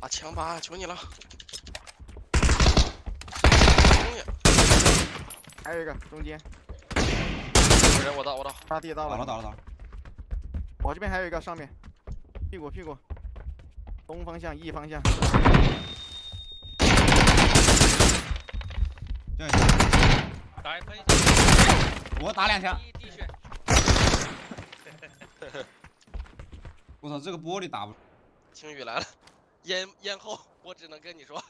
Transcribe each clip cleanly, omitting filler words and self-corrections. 啊，强吧，求你了！还有一个中间，有人，我到，大地到了，我这边还有一个上面，屁股，东方向 E 方向，这样打一喷，我打两枪，我操，这个玻璃打不，晴雨来了，咽后，我只能跟你说，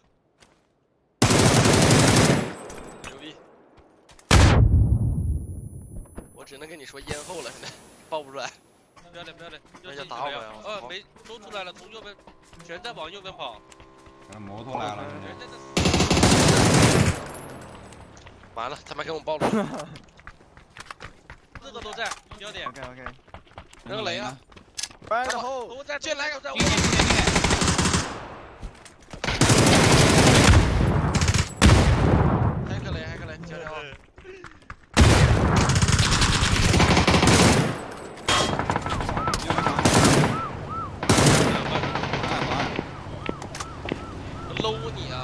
牛逼。 我只能跟你说咽后了，现在爆不出来。不要脸，那就打我呀！没都出来了，从右边，全在往右边跑。摩托来了，完了，他妈给我们暴露了。四个都在，标点。OK。扔雷啊！然后进来个，还个雷，加油！ 搂你啊！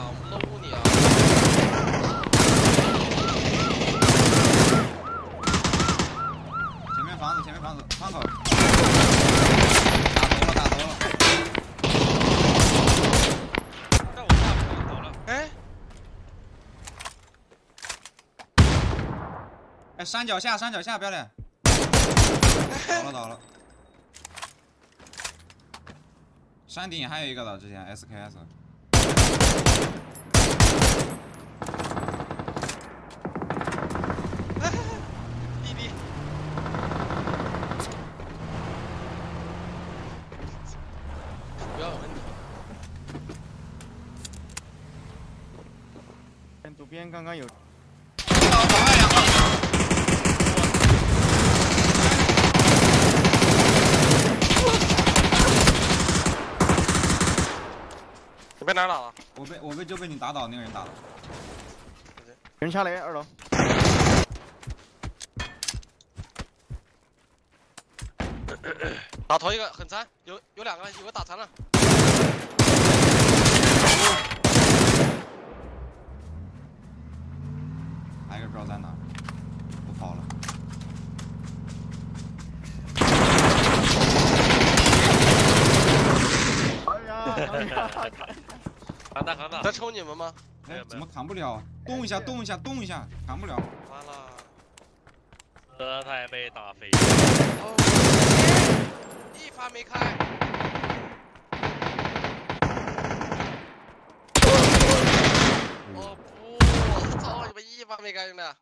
前面房子，窗口。打头了。在我那边走了。哎，山脚下，不要脸。倒了。山顶还有一个了，之前 SKS。 左边刚刚有，你被哪打了？我被你打倒，那个人打了。人下来，2楼。打头一个很残，有2个，有个打残了。 还是不知道在哪，我跑了。哎呀！扛打！在抽你们吗？哎，怎么扛不了？动一下，扛不了。完了，这太被打飞了。一发没开。我不。 操你们一发没干呢！